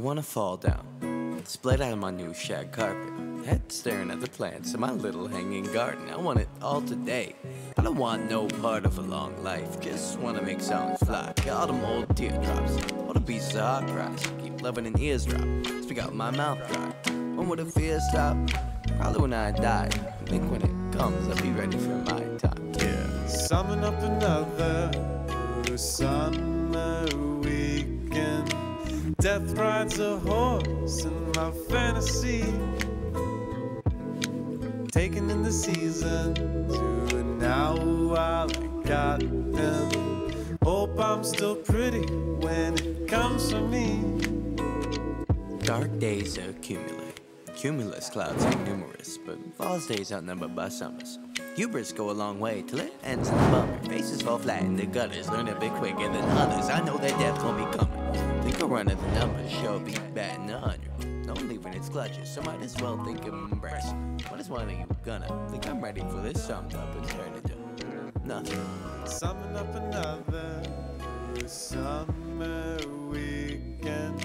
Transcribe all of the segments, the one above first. want to fall down, split out of my new shag carpet, head staring at the plants in my little hanging garden. I want it all today. I don't want no part of a long life, just want to make sounds fly. All them old teardrops, all the pieces of hot cries. Keep loving and ears drop, speak out my mouth dry. When would the fear stop? Probably when I die. I think when it comes, I'll be ready for my time. Yeah. Summon up another summer weekend. Death rides a horse in my fantasy, taking in the season to now while I got them. Hope I'm still pretty when it comes to me. Dark days accumulate, cumulus clouds are numerous, but fall's days outnumbered by summers. Hubris go a long way till it ends in the bummer. Faces fall flat in the gutters, learn a bit quicker than others. I know that death won't be coming. Think I'll run at the numbers, show be batting 100. Only when it's clutches, so might as well think of embracing. What is one of you gonna think I'm ready for this summed up and turn into nothing? Summon up another summer weekend.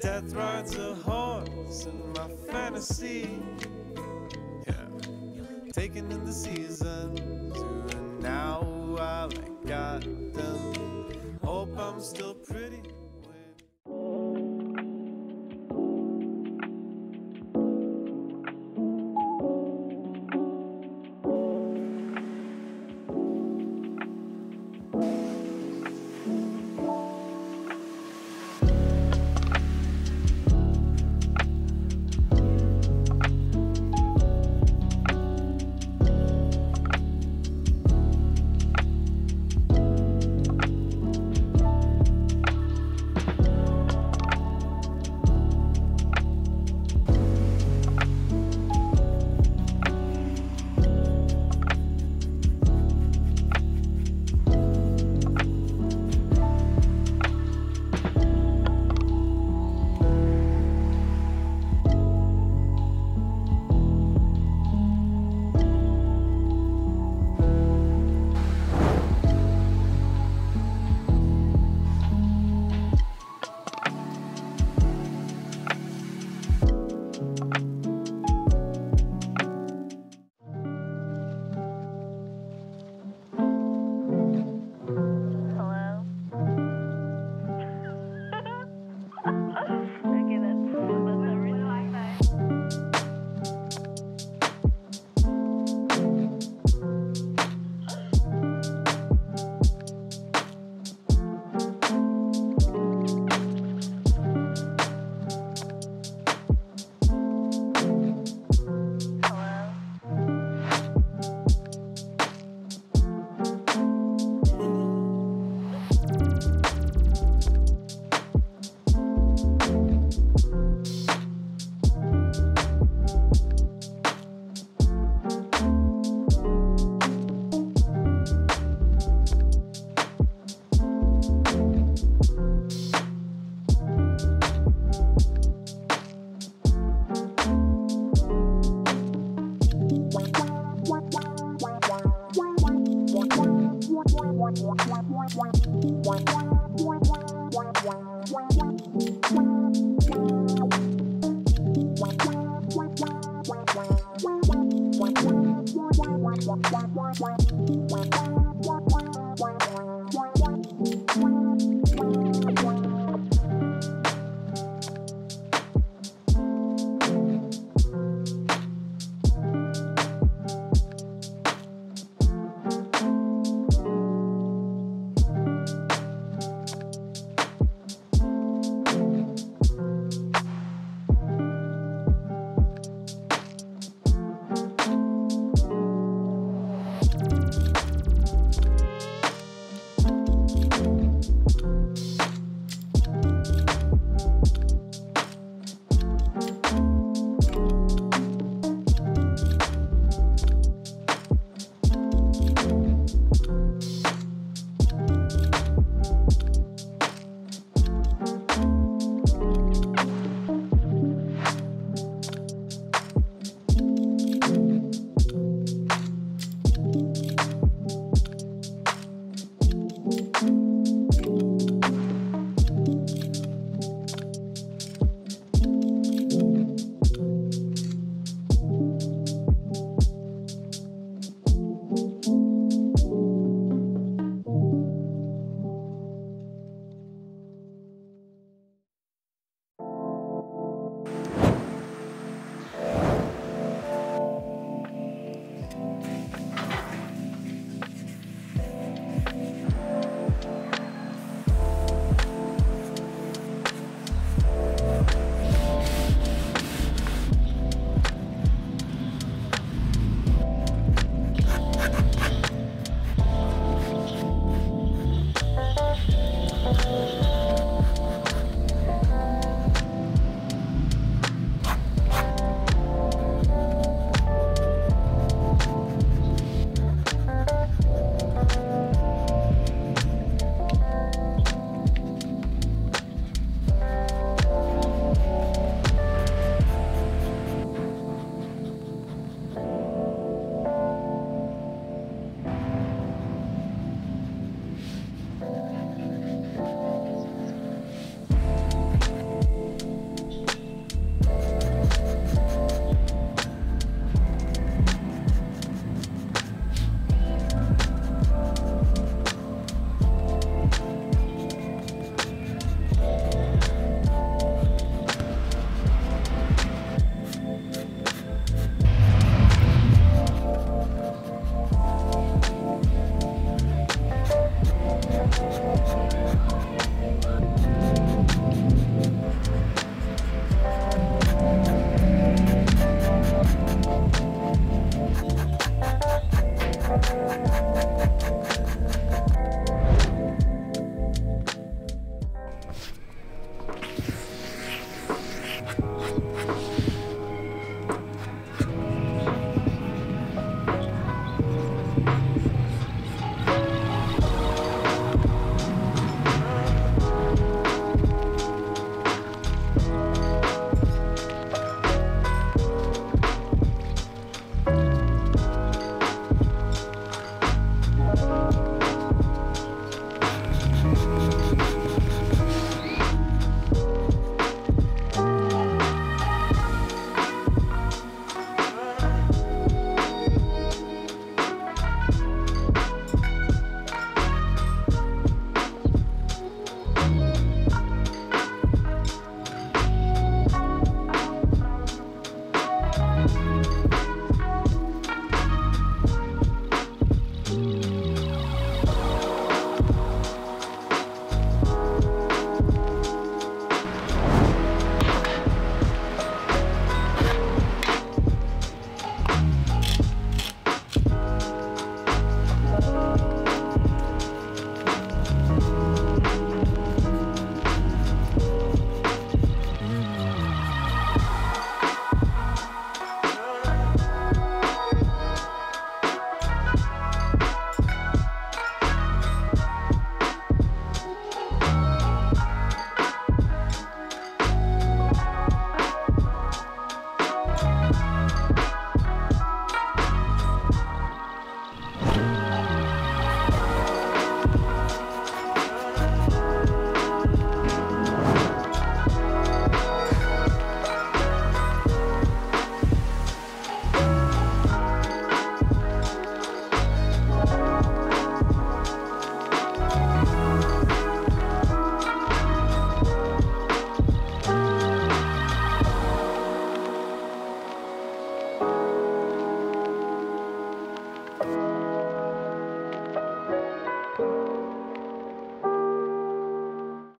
Death rides a horse in my fantasy. Taking in the season to an hour while I got them. Hope I'm still pretty. One,